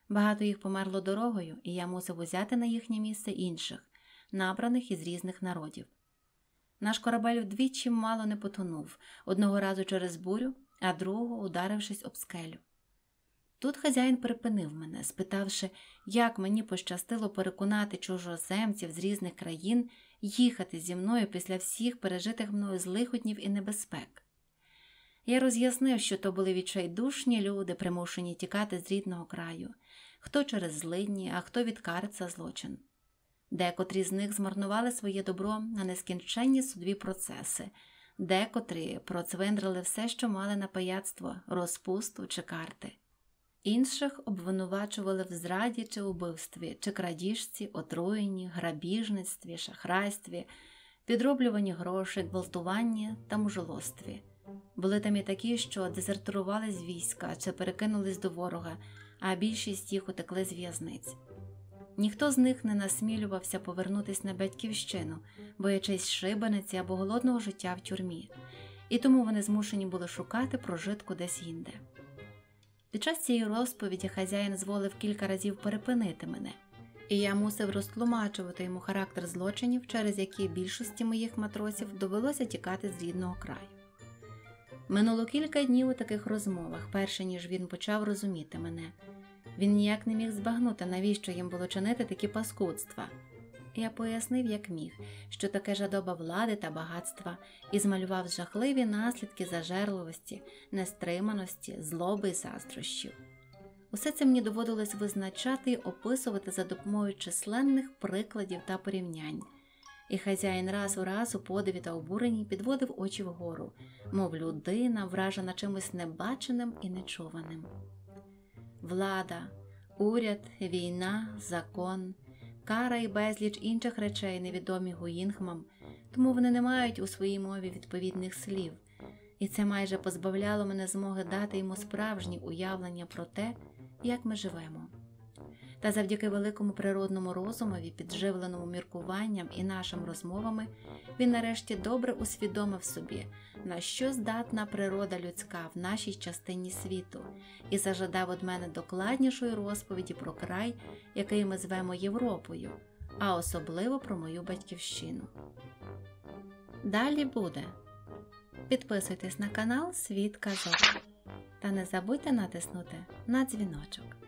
Багато їх померло дорогою, і я мусив узяти на їхнє місце інших, набраних із різних народів. Наш корабель вдвічі мало не потонув, одного разу через бурю, а другого ударившись об скелю. Тут хазяїн припинив мене, спитавши, як мені пощастило переконати чужоземців з різних країн їхати зі мною після всіх пережитих мною злигоднів і небезпек. Я роз'яснив, що то були відчайдушні люди, примушені тікати з рідного краю, хто через злидні, а хто від кари за злочин. Декотрі з них змарнували своє добро на нескінченні судові процеси, декотрі процвиндрили все, що мали на пияцтво, розпусту чи карти. Інших обвинувачували в зраді чи убивстві, чи крадіжці, отруєнні, грабіжництві, шахрайстві, підроблюванні грошей, гвалтуванні та мужолостві. Були там і такі, що дезертирували з війська чи перекинулись до ворога, а більшість їх утекли з в'язниць. Ніхто з них не насмілювався повернутися на батьківщину, боячись шибениці або голодного життя в тюрмі, і тому вони змушені були шукати прожитку десь інде. Під час цієї розповіді хазяїн зволив кілька разів перепинити мене, і я мусив розтлумачувати йому характер злочинів, через які більшості моїх матросів довелося тікати з рідного краю. Минуло кілька днів у таких розмовах, перше ніж він почав розуміти мене. Він ніяк не міг збагнути, навіщо їм було чинити такі паскудства. Я пояснив, як міг, що таке жадоба влади та багатства, і змалював жахливі наслідки зажерливості, нестриманості, злоби і заздрощів. Усе це мені доводилось визначати і описувати за допомогою численних прикладів та порівнянь. І хазяїн раз у раз у подиві та обуренні підводив очі вгору, мов людина, вражена чимось небаченим і нечуваним. Влада, уряд, війна, закон, кара і безліч інших речей невідомі гуїнгмам, тому вони не мають у своїй мові відповідних слів, і це майже позбавляло мене змоги дати йому справжні уявлення про те, як ми живемо. Та завдяки великому природному розумові, підживленому міркуванням і нашим розмовами, він нарешті добре усвідомив собі, на що здатна природа людська в нашій частині світу, і зажадав від мене докладнішої розповіді про край, який ми звемо Європою, а особливо про мою батьківщину. Далі буде. Підписуйтесь на канал Світ Казок та не забудьте натиснути на дзвіночок.